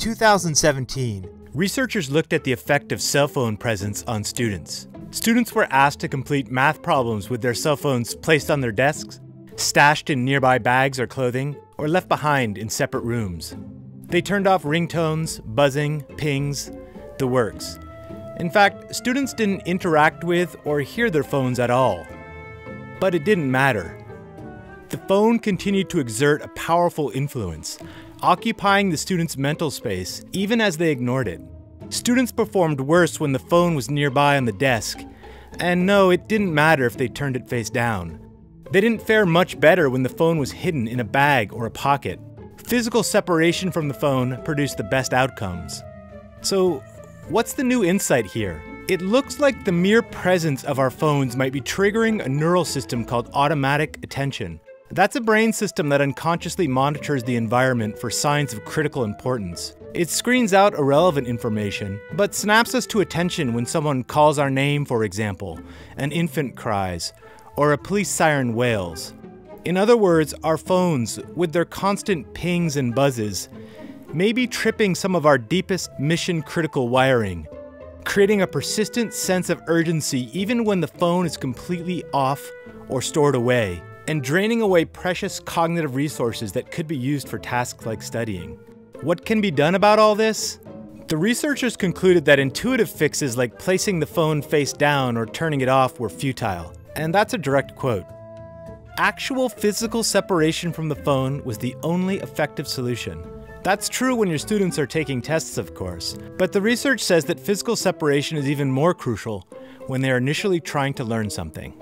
2017, researchers looked at the effect of cell phone presence on students. Students were asked to complete math problems with their cell phones placed on their desks, stashed in nearby bags or clothing, or left behind in separate rooms. They turned off ringtones, buzzing, pings, the works. In fact, students didn't interact with or hear their phones at all. But it didn't matter. The phone continued to exert a powerful influence, occupying the students' mental space even as they ignored it. Students performed worse when the phone was nearby on the desk, and no, it didn't matter if they turned it face down. They didn't fare much better when the phone was hidden in a bag or a pocket. Physical separation from the phone produced the best outcomes. So, what's the new insight here? It looks like the mere presence of our phones might be triggering a neural system called automatic attention. That's a brain system that unconsciously monitors the environment for signs of critical importance. It screens out irrelevant information, but snaps us to attention when someone calls our name, for example, an infant cries, or a police siren wails. In other words, our phones, with their constant pings and buzzes, may be tripping some of our deepest mission-critical wiring, creating a persistent sense of urgency even when the phone is completely off or stored away, and draining away precious cognitive resources that could be used for tasks like studying. What can be done about all this? The researchers concluded that intuitive fixes like placing the phone face down or turning it off were futile. And that's a direct quote. Actual physical separation from the phone was the only effective solution. That's true when your students are taking tests, of course, but the research says that physical separation is even more crucial when they are initially trying to learn something.